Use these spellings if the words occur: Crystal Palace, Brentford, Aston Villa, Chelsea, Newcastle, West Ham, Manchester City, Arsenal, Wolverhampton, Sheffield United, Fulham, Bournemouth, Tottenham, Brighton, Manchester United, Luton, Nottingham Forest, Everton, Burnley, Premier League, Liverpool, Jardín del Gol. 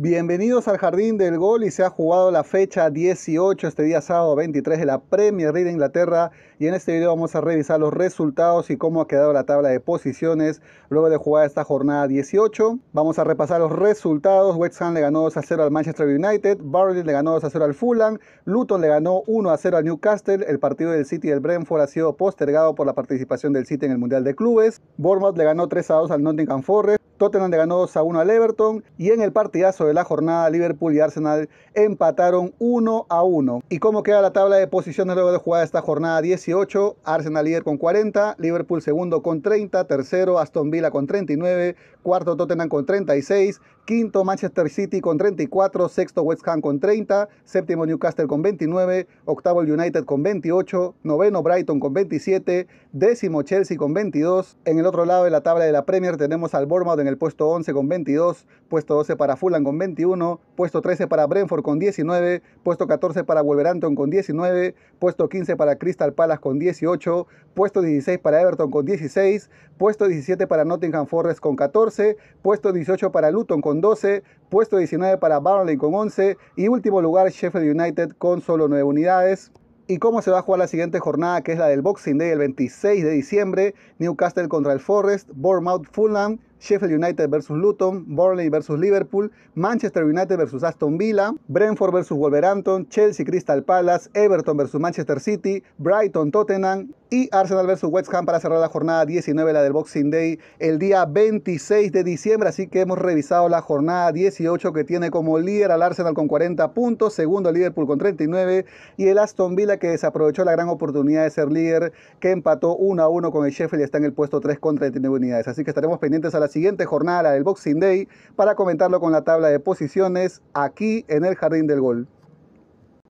Bienvenidos al Jardín del Gol y se ha jugado la fecha 18 este día sábado 23 de la Premier League de Inglaterra, y en este video vamos a revisar los resultados y cómo ha quedado la tabla de posiciones luego de jugar esta jornada 18. Vamos a repasar los resultados. West Ham le ganó 2-0 al Manchester United, Burnley le ganó 2-0 al Fulham, Luton le ganó 1-0 al Newcastle. El partido del City y el Brentford ha sido postergado por la participación del City en el Mundial de Clubes. Bournemouth le ganó 3-2 al Nottingham Forest, Tottenham le ganó 2-1 al Everton, y en el partidazo de la jornada Liverpool y Arsenal empataron 1-1. ¿Y cómo queda la tabla de posiciones luego de jugada esta jornada 18? Arsenal líder con 40, Liverpool segundo con 30, tercero Aston Villa con 39, cuarto Tottenham con 36, quinto Manchester City con 34, sexto West Ham con 30, séptimo Newcastle con 29, octavo United con 28, noveno Brighton con 27, décimo Chelsea con 22. En el otro lado de la tabla de la Premier tenemos al Bournemouth en el puesto 11 con 22, puesto 12 para Fulham con 21, puesto 13 para Brentford con 19, puesto 14 para Wolverhampton con 19, puesto 15 para Crystal Palace con 18, puesto 16 para Everton con 16, puesto 17 para Nottingham Forest con 14, puesto 18 para Luton con 12, puesto 19 para Burnley con 11 y último lugar Sheffield United con solo 9 unidades. ¿Y cómo se va a jugar la siguiente jornada, que es la del Boxing Day el 26 de diciembre? Newcastle contra el Forest, Bournemouth, Fulham, Sheffield United versus Luton, Burnley versus Liverpool, Manchester United versus Aston Villa, Brentford versus Wolverhampton, Chelsea Crystal Palace, Everton versus Manchester City, Brighton Tottenham y Arsenal versus West Ham para cerrar la jornada 19, la del Boxing Day, el día 26 de diciembre. Así que hemos revisado la jornada 18, que tiene como líder al Arsenal con 40 puntos, segundo Liverpool con 39 y el Aston Villa, que desaprovechó la gran oportunidad de ser líder, que empató 1-1 con el Sheffield y está en el puesto 3 con 39 unidades. Así que estaremos pendientes a la siguiente jornada, la del Boxing Day, para comentarlo con la tabla de posiciones aquí en el Jardín del Gol.